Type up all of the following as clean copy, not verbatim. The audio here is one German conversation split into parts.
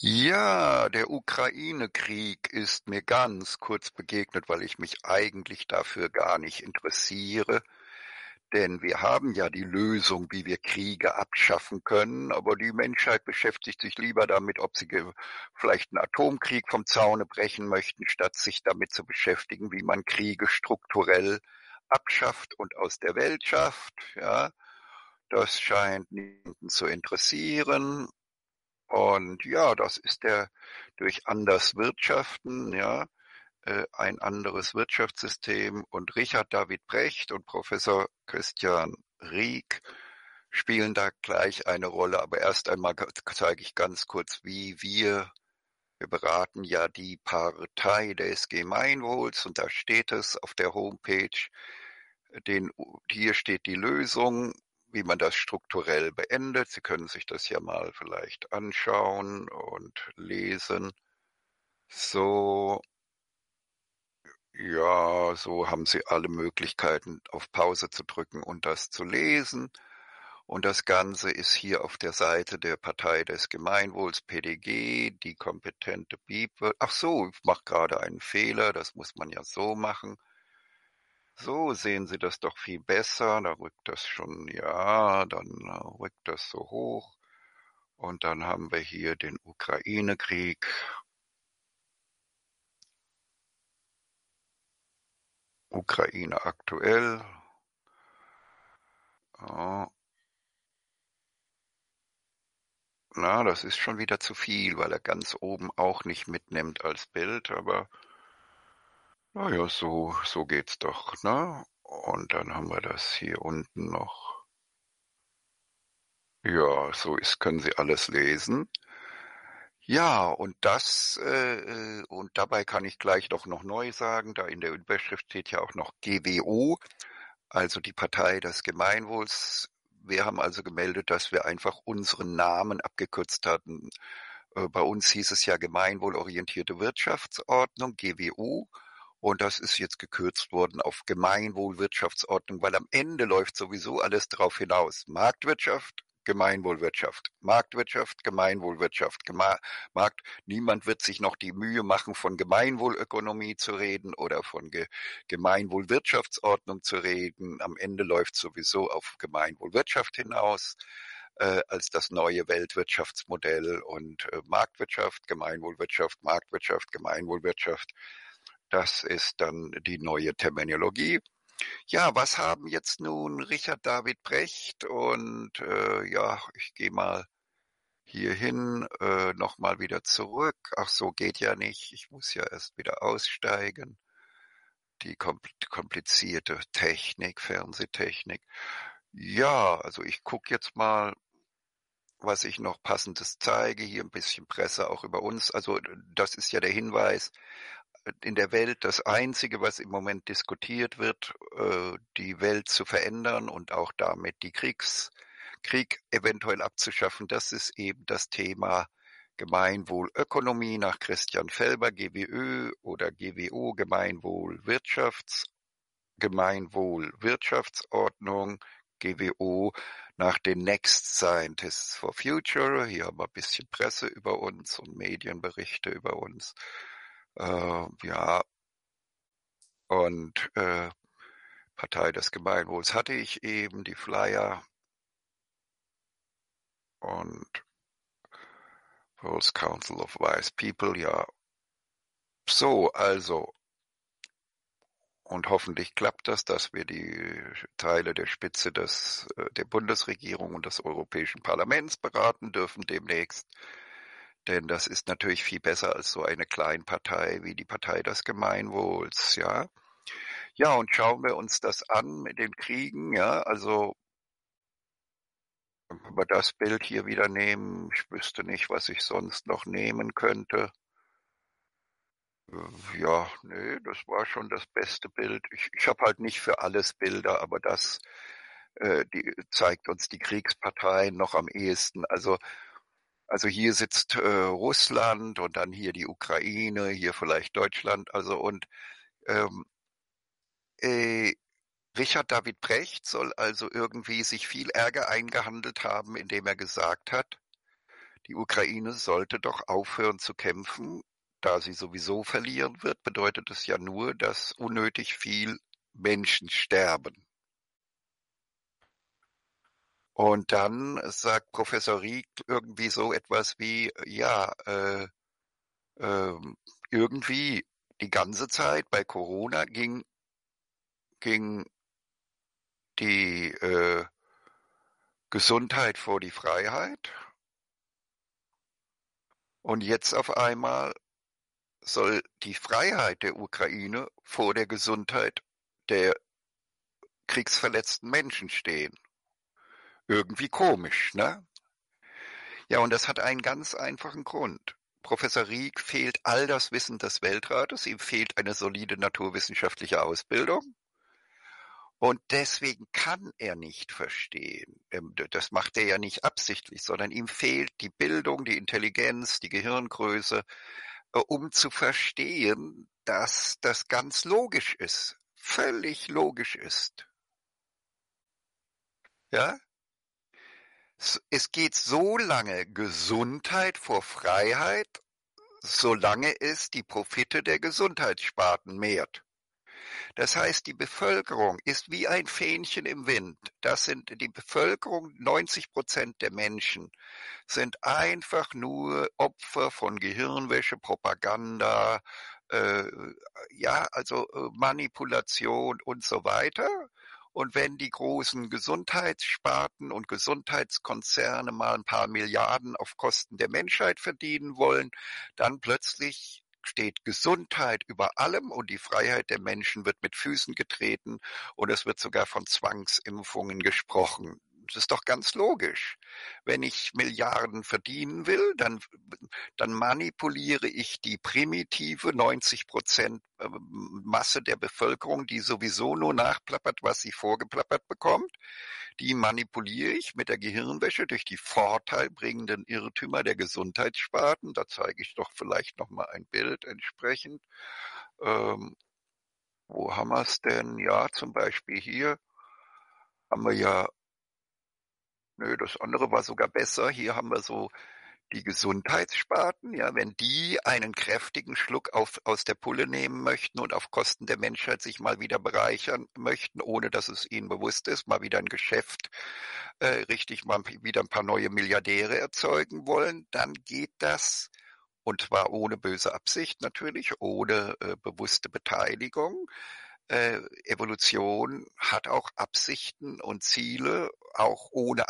Ja, der Ukraine-Krieg ist mir ganz kurz begegnet, weil ich mich eigentlich dafür gar nicht interessiere. Denn wir haben ja die Lösung, wie wir Kriege abschaffen können, aber die Menschheit beschäftigt sich lieber damit, ob sie vielleicht einen Atomkrieg vom Zaune brechen möchten, statt sich damit zu beschäftigen, wie man Kriege strukturell abschafft und aus der Welt schafft. Ja, das scheint niemanden zu interessieren. Und ja, das ist der durch anders Wirtschaften, ja, ein anderes Wirtschaftssystem. Und Richard David Precht und Professor Christian Rieck spielen da gleich eine Rolle. Aber erst einmal zeige ich ganz kurz, wie wir beraten ja die Partei des Gemeinwohls. Und da steht es auf der Homepage, hier steht die Lösung, wie man das strukturell beendet. Sie können sich das ja mal vielleicht anschauen und lesen. So. Ja, so haben Sie alle Möglichkeiten, auf Pause zu drücken und das zu lesen. Und das Ganze ist hier auf der Seite der Partei des Gemeinwohls, PDG, die kompetente People. Ach so, ich mache gerade einen Fehler, das muss man ja so machen. So sehen Sie das doch viel besser, da rückt das schon, ja, dann rückt das so hoch. Und dann haben wir hier den Ukraine-Krieg. Ukraine aktuell. Oh. Na, das ist schon wieder zu viel, weil er ganz oben auch nicht mitnimmt als Bild, aber naja, so geht's doch, ne? Und dann haben wir das hier unten noch. Ja, so ist, können Sie alles lesen. Ja, und und dabei kann ich gleich doch noch neu sagen, da in der Überschrift steht ja auch noch GWO, also die Partei des Gemeinwohls. Wir haben also gemeldet, dass wir einfach unseren Namen abgekürzt hatten. Bei uns hieß es ja Gemeinwohlorientierte Wirtschaftsordnung, GWO. Und das ist jetzt gekürzt worden auf Gemeinwohlwirtschaftsordnung, weil am Ende läuft sowieso alles drauf hinaus. Marktwirtschaft, Gemeinwohlwirtschaft, Marktwirtschaft, Gemeinwohlwirtschaft, Markt. Niemand wird sich noch die Mühe machen, von Gemeinwohlökonomie zu reden oder von Gemeinwohlwirtschaftsordnung zu reden. Am Ende läuft sowieso auf Gemeinwohlwirtschaft hinaus als das neue Weltwirtschaftsmodell und Marktwirtschaft, Gemeinwohlwirtschaft, Marktwirtschaft, Gemeinwohlwirtschaft. Das ist dann die neue Terminologie. Ja, was haben jetzt nun Richard David Precht? Und ja, ich gehe mal hier hin, nochmal wieder zurück. Ach so, geht ja nicht. Ich muss ja erst wieder aussteigen. Die komplizierte Technik, Fernsehtechnik. Ja, also ich gucke jetzt mal, was ich noch Passendes zeige. Hier ein bisschen Presse auch über uns. Also das ist ja der Hinweis. In der Welt das Einzige, was im Moment diskutiert wird, die Welt zu verändern und auch damit die Krieg eventuell abzuschaffen, das ist eben das Thema Gemeinwohlökonomie nach Christian Felber, GWÖ oder GWO, Gemeinwohlwirtschaftsordnung, GWO nach den Next Scientists for Future. Hier haben wir ein bisschen Presse über uns und Medienberichte über uns. Ja, und Partei des Gemeinwohls hatte ich eben, die Flyer und World's Council of Wise People, ja. So, also, und hoffentlich klappt das, dass wir die Teile der Spitze der Bundesregierung und des Europäischen Parlaments beraten dürfen demnächst. Denn das ist natürlich viel besser als so eine Kleinpartei wie die Partei des Gemeinwohls, ja. Ja, und schauen wir uns das an mit den Kriegen, ja. Also, wenn wir das Bild hier wieder nehmen, ich wüsste nicht, was ich sonst noch nehmen könnte. Ja, nee, das war schon das beste Bild. Ich habe halt nicht für alles Bilder, aber das zeigt uns die Kriegsparteien noch am ehesten. Also hier sitzt Russland und dann hier die Ukraine, hier vielleicht Deutschland. Also und Richard David Precht soll also irgendwie sich viel Ärger eingehandelt haben, indem er gesagt hat, Die Ukraine sollte doch aufhören zu kämpfen. Da sie sowieso verlieren wird, bedeutet es ja nur, dass unnötig viel Menschen sterben. Und dann sagt Professor Rieck irgendwie so etwas wie, ja, irgendwie die ganze Zeit bei Corona ging die Gesundheit vor die Freiheit. Und jetzt auf einmal soll die Freiheit der Ukraine vor der Gesundheit der kriegsverletzten Menschen stehen. Irgendwie komisch, ne? Ja, und das hat einen ganz einfachen Grund. Professor Rieck fehlt all das Wissen des Weltrates, ihm fehlt eine solide naturwissenschaftliche Ausbildung. Und deswegen kann er nicht verstehen, das macht er ja nicht absichtlich, sondern ihm fehlt die Bildung, die Intelligenz, die Gehirngröße, um zu verstehen, dass das ganz logisch ist, völlig logisch ist. Ja? Es geht so lange Gesundheit vor Freiheit, solange es die Profite der Gesundheitssparten mehrt. Das heißt, die Bevölkerung ist wie ein Fähnchen im Wind. Das sind die Bevölkerung, 90% der Menschen sind einfach nur Opfer von Gehirnwäsche, Propaganda, Manipulation und so weiter. Und wenn die großen Gesundheitssparten und Gesundheitskonzerne mal ein paar Milliarden auf Kosten der Menschheit verdienen wollen, dann plötzlich steht Gesundheit über allem und die Freiheit der Menschen wird mit Füßen getreten und es wird sogar von Zwangsimpfungen gesprochen. Das ist doch ganz logisch. Wenn ich Milliarden verdienen will, dann manipuliere ich die primitive 90% Masse der Bevölkerung, die sowieso nur nachplappert, was sie vorgeplappert bekommt. Die manipuliere ich mit der Gehirnwäsche durch die vorteilbringenden Irrtümer der Gesundheitssparten. Da zeige ich doch vielleicht nochmal ein Bild entsprechend. Wo haben wir es denn? Ja, zum Beispiel hier haben wir ja... Nö, das andere war sogar besser. Hier haben wir so die Gesundheitssparten. Ja, wenn die einen kräftigen Schluck aus der Pulle nehmen möchten und auf Kosten der Menschheit sich mal wieder bereichern möchten, ohne dass es ihnen bewusst ist, mal wieder ein Geschäft, mal wieder ein paar neue Milliardäre erzeugen wollen, dann geht das, und zwar ohne böse Absicht natürlich, ohne bewusste Beteiligung. Evolution hat auch Absichten und Ziele, auch ohne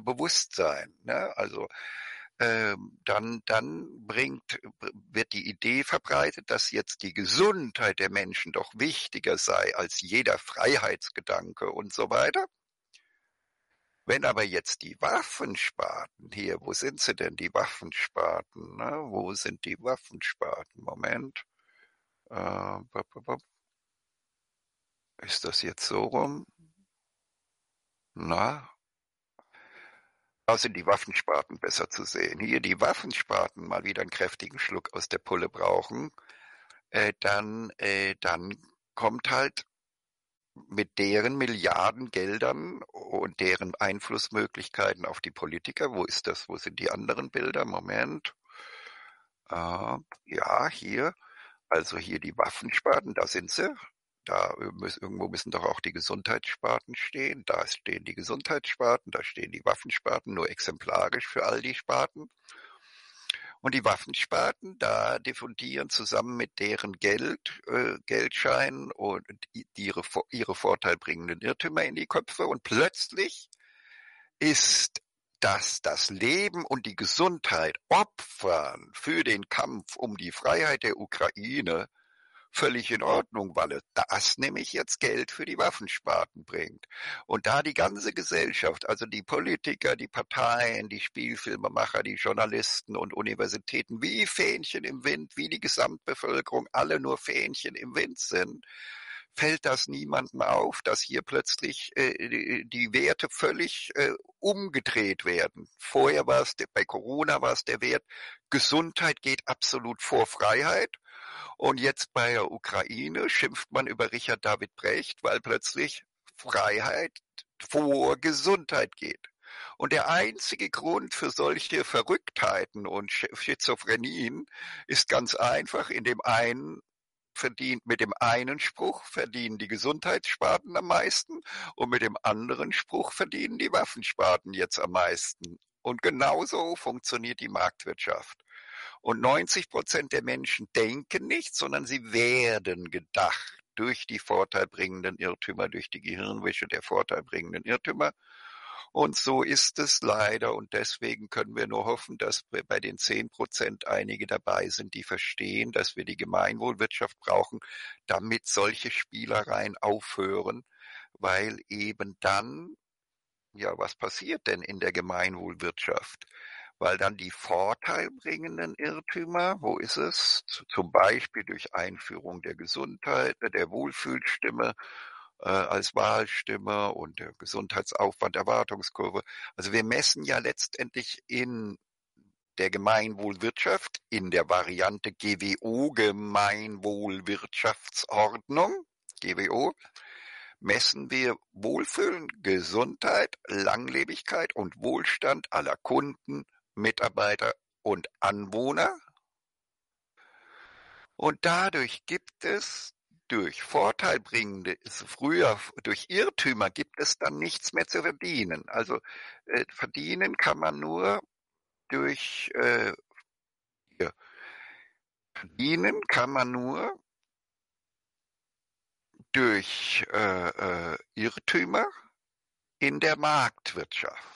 Bewusstsein. Ne? Also wird die Idee verbreitet, dass jetzt die Gesundheit der Menschen doch wichtiger sei als jeder Freiheitsgedanke und so weiter. Wenn aber jetzt die Waffensparten hier, wo sind sie denn, die Waffensparten? Ne? Wo sind die Waffensparten? Moment. Ist das jetzt so rum? Na? Da sind die Waffensparten besser zu sehen. Hier die Waffensparten mal wieder einen kräftigen Schluck aus der Pulle brauchen, dann kommt halt mit deren Milliardengeldern und deren Einflussmöglichkeiten auf die Politiker. Wo ist das? Wo sind die anderen Bilder? Moment. Ja, hier. Also hier die Waffensparten, da sind sie. Da irgendwo müssen doch auch die Gesundheitssparten stehen. Da stehen die Gesundheitssparten, da stehen die Waffensparten, nur exemplarisch für all die Sparten. Und die Waffensparten, da diffundieren zusammen mit deren Geldscheinen und ihre vorteilbringenden Irrtümer in die Köpfe. Und plötzlich ist das Leben und die Gesundheit opfern für den Kampf um die Freiheit der Ukraine völlig in Ordnung, weil das nämlich jetzt Geld für die Waffensparten bringt. Und da die ganze Gesellschaft, also die Politiker, die Parteien, die Spielfilmemacher, die Journalisten und Universitäten wie Fähnchen im Wind, wie die Gesamtbevölkerung, alle nur Fähnchen im Wind sind, fällt das niemandem auf, dass hier plötzlich die Werte völlig umgedreht werden. Vorher war es, bei Corona war es der Wert, Gesundheit geht absolut vor Freiheit. Und jetzt bei der Ukraine schimpft man über Richard David Precht, weil plötzlich Freiheit vor Gesundheit geht. Und der einzige Grund für solche Verrücktheiten und Schizophrenien ist ganz einfach, mit dem einen Spruch verdienen die Gesundheitssparten am meisten und mit dem anderen Spruch verdienen die Waffensparten jetzt am meisten. Und genauso funktioniert die Marktwirtschaft. Und 90% der Menschen denken nicht, sondern sie werden gedacht durch die vorteilbringenden Irrtümer, durch die Gehirnwäsche der vorteilbringenden Irrtümer. Und so ist es leider. Und deswegen können wir nur hoffen, dass bei den 10% einige dabei sind, die verstehen, dass wir die Gemeinwohlwirtschaft brauchen, damit solche Spielereien aufhören, weil eben dann, ja, was passiert denn in der Gemeinwohlwirtschaft? Weil dann die vorteilbringenden Irrtümer, wo ist es? Zum Beispiel durch Einführung der Gesundheit, der Wohlfühlstimme als Wahlstimme und der Gesundheitsaufwand, Erwartungskurve. Also wir messen ja letztendlich in der Gemeinwohlwirtschaft, in der Variante GWO, Gemeinwohlwirtschaftsordnung, GWO, messen wir Wohlfühlen, Gesundheit, Langlebigkeit und Wohlstand aller Kunden, Mitarbeiter und Anwohner. Und dadurch gibt es durch vorteilbringende, früher durch Irrtümer gibt es dann nichts mehr zu verdienen. Also verdienen kann man nur durch Irrtümer in der Marktwirtschaft.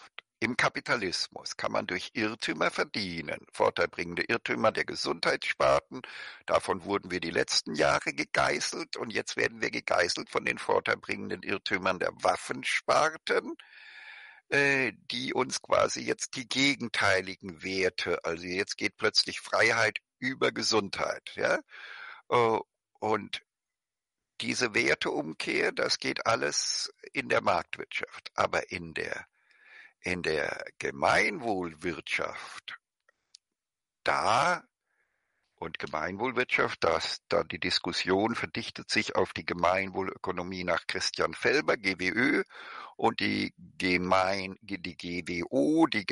Im Kapitalismus kann man durch Irrtümer verdienen. Vorteilbringende Irrtümer der Gesundheitssparten. Davon wurden wir die letzten Jahre gegeißelt und jetzt werden wir gegeißelt von den vorteilbringenden Irrtümern der Waffensparten, die uns quasi jetzt die gegenteiligen Werte, also jetzt geht plötzlich Freiheit über Gesundheit. Ja? Und diese Werteumkehr, das geht alles in der Marktwirtschaft, aber in der Gemeinwohlwirtschaft, da die Diskussion verdichtet sich auf die Gemeinwohlökonomie nach Christian Felber, GWÖ, und die GWO, die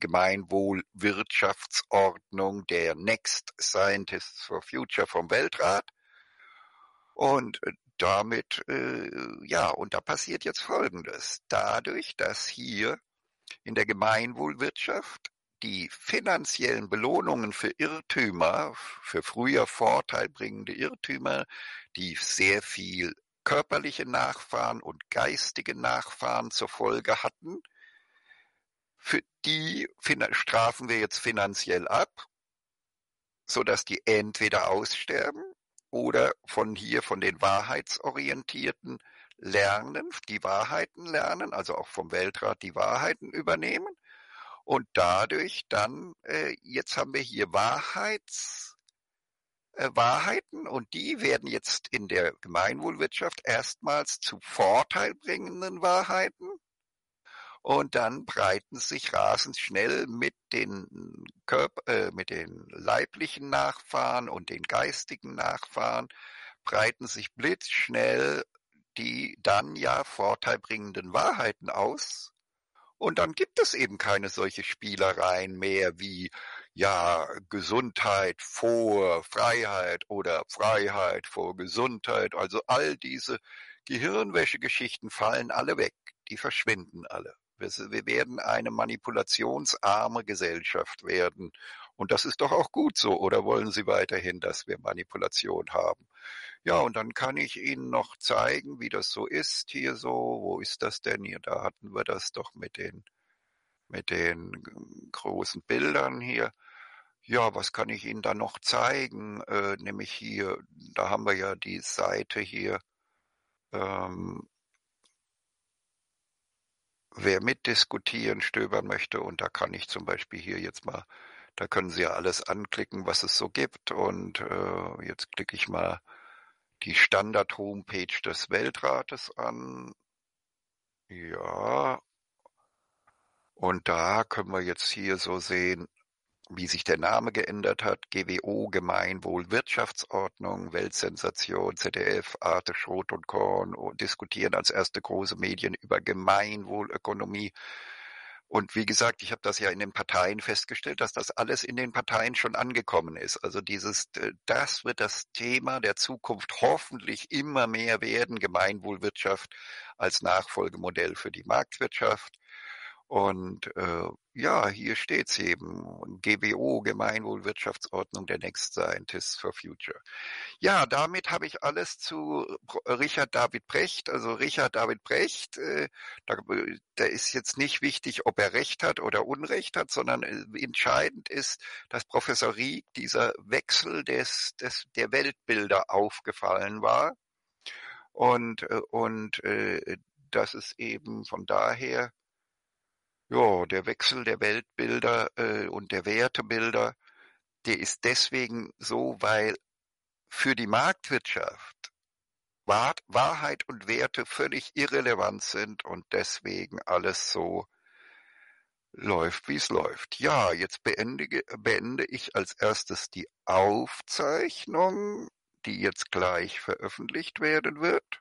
Gemeinwohlwirtschaftsordnung der Next Scientists for Future vom Weltrat. Und damit, und da passiert jetzt Folgendes. Dadurch, dass hier in der Gemeinwohlwirtschaft die finanziellen Belohnungen für Irrtümer, für früher vorteilbringende Irrtümer, die sehr viel körperliche Nachfahren und geistige Nachfahren zur Folge hatten, für die strafen wir jetzt finanziell ab, sodass die entweder aussterben, oder von den Wahrheitsorientierten lernen, die Wahrheiten lernen, also auch vom Weltrat die Wahrheiten übernehmen. Und dadurch dann, jetzt haben wir hier Wahrheiten und die werden jetzt in der Gemeinwohlwirtschaft erstmals zu vorteilbringenden Wahrheiten. Und dann breiten sich rasend schnell mit den leiblichen Nachfahren und den geistigen Nachfahren, breiten sich blitzschnell die dann ja vorteilbringenden Wahrheiten aus. Und dann gibt es eben keine solche Spielereien mehr wie, ja, Gesundheit vor Freiheit oder Freiheit vor Gesundheit. Also all diese Gehirnwäsche-Geschichten fallen alle weg. Die verschwinden alle. Wir werden eine manipulationsarme Gesellschaft werden. Und das ist doch auch gut so. Oder wollen Sie weiterhin, dass wir Manipulation haben? Ja, und dann kann ich Ihnen noch zeigen, wie das so ist. Hier so, wo ist das denn? Hier, da hatten wir das doch mit den großen Bildern hier. Ja, was kann ich Ihnen da noch zeigen? Nämlich hier, da haben wir ja die Seite hier. Wer mitdiskutieren, stöbern möchte, und da kann ich zum Beispiel hier jetzt mal, da können Sie ja alles anklicken, was es so gibt, und jetzt klicke ich mal die Standard-Homepage des Weltrates an. Ja, und da können wir jetzt hier so sehen, wie sich der Name geändert hat, GWO, Gemeinwohlwirtschaftsordnung, Weltsensation, ZDF, Arte, Schrot und Korn und diskutieren als erste große Medien über Gemeinwohlökonomie. Und wie gesagt, ich habe das ja in den Parteien festgestellt, dass das alles in den Parteien schon angekommen ist. Also das wird das Thema der Zukunft hoffentlich immer mehr werden, Gemeinwohlwirtschaft als Nachfolgemodell für die Marktwirtschaft. Und ja, hier steht's eben, GWO, Gemeinwohlwirtschaftsordnung der Next Scientists for Future. Ja, damit habe ich alles zu Richard David Precht. Also Richard David Precht, da ist jetzt nicht wichtig, ob er Recht hat oder Unrecht hat, sondern entscheidend ist, dass Professor Rieck dieser Wechsel der Weltbilder aufgefallen war. Und das ist eben von daher... Ja, der Wechsel der Weltbilder und der Wertebilder, der ist deswegen so, weil für die Marktwirtschaft Wahrheit und Werte völlig irrelevant sind und deswegen alles so läuft, wie es läuft. Ja, jetzt beende ich als erstes die Aufzeichnung, die jetzt gleich veröffentlicht werden wird.